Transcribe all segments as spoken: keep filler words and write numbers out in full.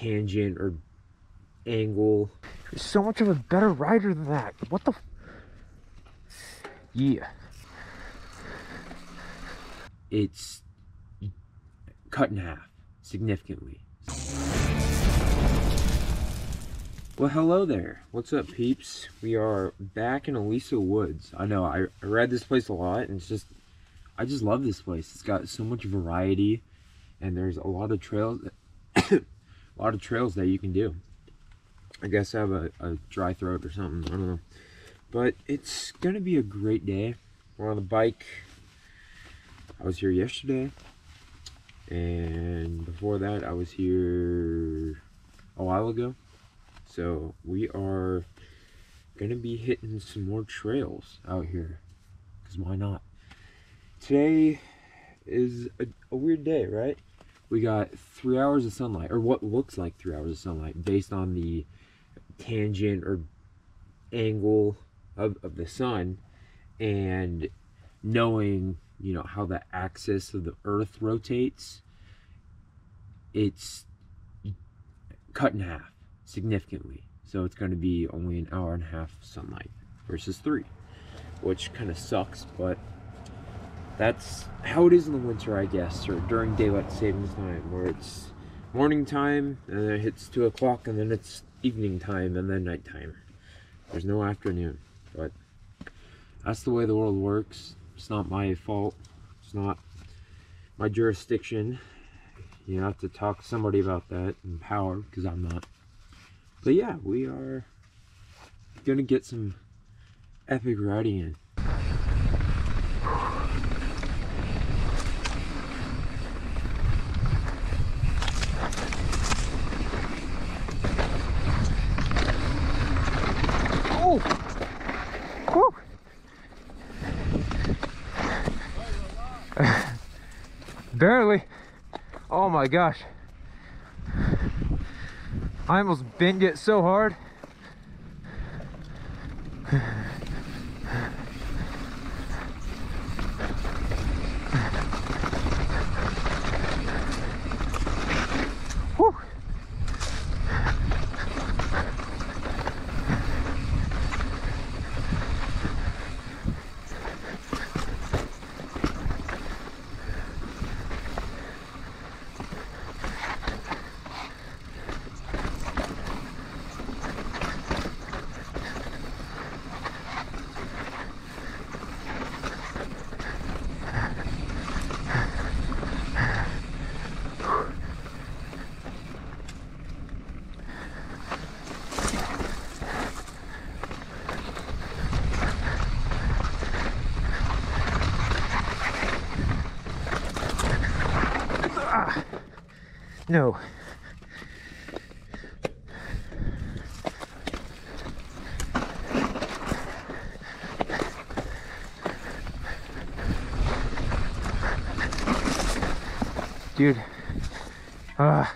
tangent or angle. You're so much of a better rider than that. What the f yeah. It's cut in half significantly. Well, hello there. What's up, peeps? We are back in Aliso Woods. I know, I, I ride this place a lot, and it's just, I just love this place. It's got so much variety, and there's a lot of trails, that, a lot of trails that you can do. I guess I have a, a dry throat or something, I don't know. But it's gonna be a great day. We're on the bike. I was here yesterday, and before that, I was here a while ago. So we are gonna be hitting some more trails out here, because why not? Today is a, a weird day, right? We got three hours of sunlight, or what looks like three hours of sunlight based on the tangent or angle of, of the sun, and knowing, you know, how the axis of the earth rotates, it's cut in half significantly. So it's going to be only an hour and a half sunlight versus three, which kind of sucks, but that's how it is in the winter, I guess, or during daylight savings time, where it's morning time and then it hits two o'clock and then it's evening time and then nighttime. There's no afternoon, but that's the way the world works. It's not my fault. It's not my jurisdiction. You have to talk to somebody about that in power, because I'm not. But yeah, we are gonna get some epic riding in. Oh! Woo! Barely. Oh my gosh. I almost bent it so hard. Whew. No. Dude. Ah. Uh.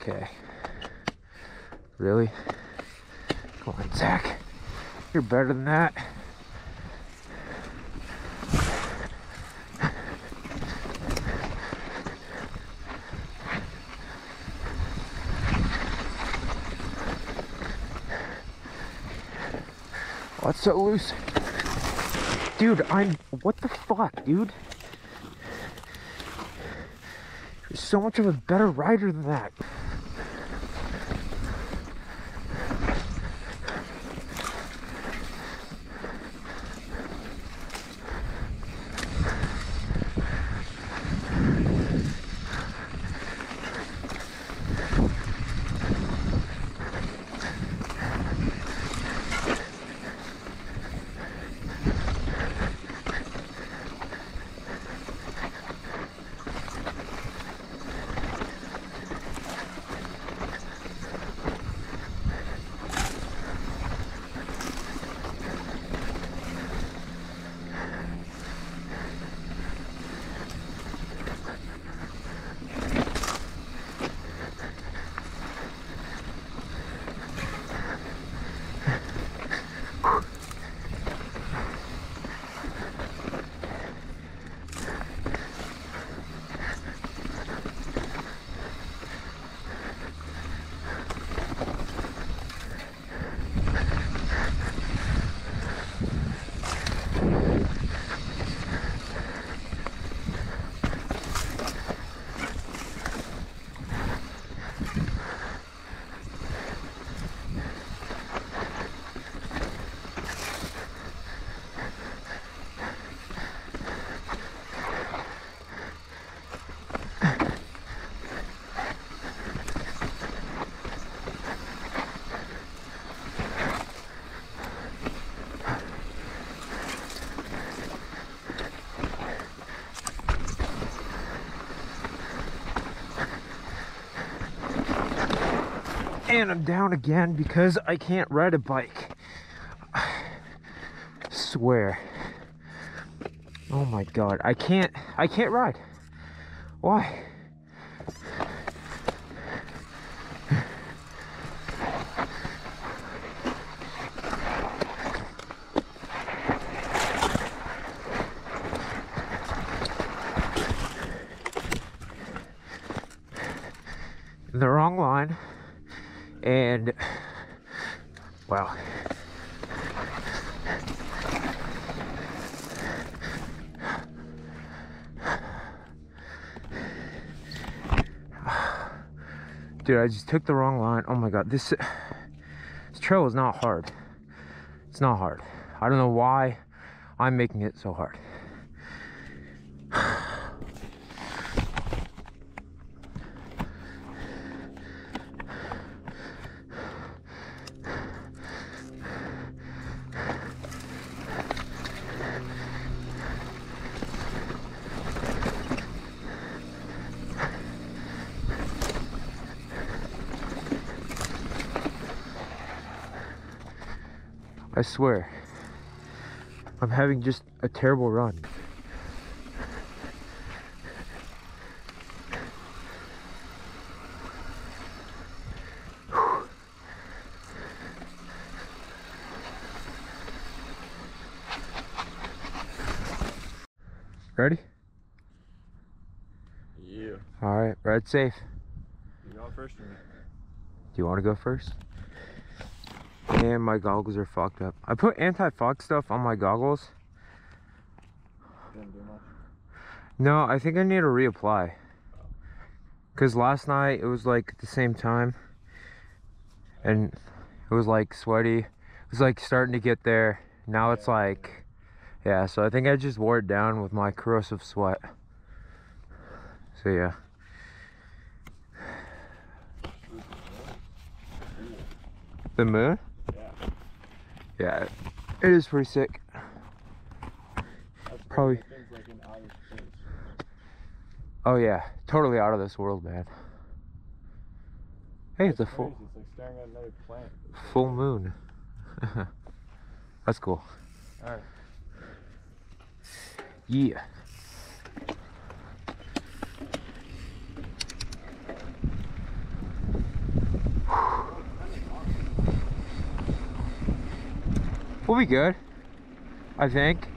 Okay. Really? Come on, Zach. You're better than that. Oh, it's so loose. Dude, I'm... What the fuck, dude? You're so much of a better rider than that. and I'm down again because I can't ride a bike. Swear. Oh my god, I can't I can't ride. Why? In the wrong line, and wow. Dude, I just took the wrong line. Oh my god, this, this trail is not hard. It's not hard. I don't know why I'm making it so hard. I swear, I'm having just a terrible run. Whew. Ready? Yeah. All right, ride safe. You go first or me? Do you want to go first? And my goggles are fogged up. I put anti-fog stuff on my goggles. Didn't do much. No, I think I need to reapply. Because last night it was like the same time. And it was like sweaty. It was like starting to get there. Now it's like, yeah, so I think I just wore it down with my corrosive sweat. So yeah. The moon? Yeah, it is pretty sick. That's probably. Like an out of space. Oh yeah, totally out of this world, man. Hey, it's, it's a full. It's like staring at another planet. Full moon. That's cool. All right. Yeah. We'll be good, I think.